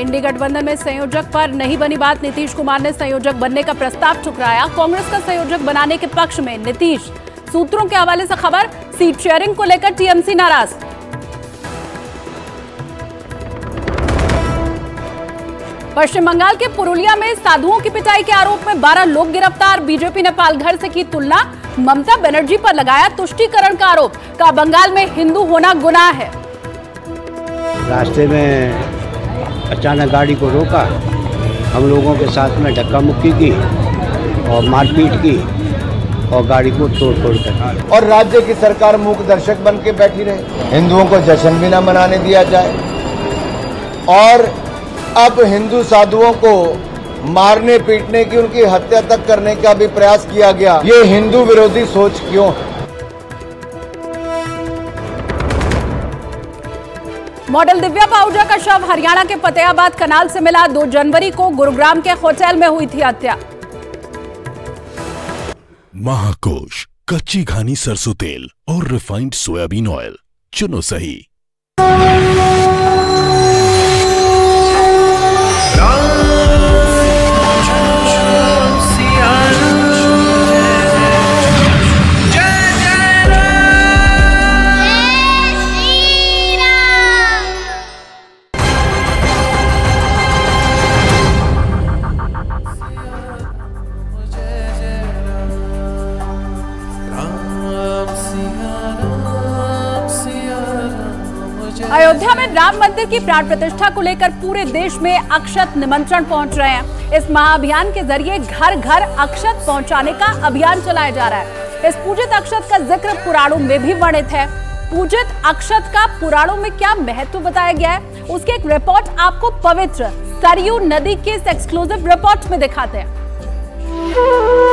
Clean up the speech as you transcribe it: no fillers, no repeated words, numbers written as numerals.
इंडी गठबंधन में संयोजक पर नहीं बनी बात, नीतीश कुमार ने संयोजक बनने का प्रस्ताव ठुकराया। कांग्रेस का संयोजक बनाने के पक्ष में नीतीश, सूत्रों के हवाले से खबर। सीट शेयरिंग को लेकर टीएमसी नाराज। पश्चिम बंगाल के पुरुलिया में साधुओं की पिटाई के आरोप में 12 लोग गिरफ्तार। बीजेपी ने पालघर से की तुलना, ममता बनर्जी पर लगाया तुष्टीकरण का आरोप। कहा बंगाल में हिंदू होना गुनाह है। रास्ते में अचानक गाड़ी को रोका, हम लोगों के साथ में धक्का मुक्की की और मारपीट की और गाड़ी को तोड़-फोड़ कर, और राज्य की सरकार मूक दर्शक बन के बैठी रहे। हिंदुओं को जश्न भी ना मनाने दिया जाए और अब हिंदू साधुओं को मारने पीटने की, उनकी हत्या तक करने का भी प्रयास किया गया। ये हिंदू विरोधी सोच क्यों है? मॉडल दिव्या पौड का शव हरियाणा के फतेहाबाद कनाल से मिला। 2 जनवरी को गुरुग्राम के होटल में हुई थी हत्या। महाकोश, कच्ची घानी सरसों तेल और रिफाइंड सोयाबीन ऑयल, चुनो सही। अयोध्या में राम मंदिर की प्राण प्रतिष्ठा को लेकर पूरे देश में अक्षत निमंत्रण पहुंच रहे हैं। इस महाअभियान के जरिए घर घर अक्षत पहुंचाने का अभियान चलाया जा रहा है। इस पूजित अक्षत का जिक्र पुराणों में भी वर्णित है। पूजित अक्षत का पुराणों में क्या महत्व बताया गया है, उसकी एक रिपोर्ट आपको पवित्र सरयू नदी की इस एक्सक्लूसिव रिपोर्ट में दिखाते हैं।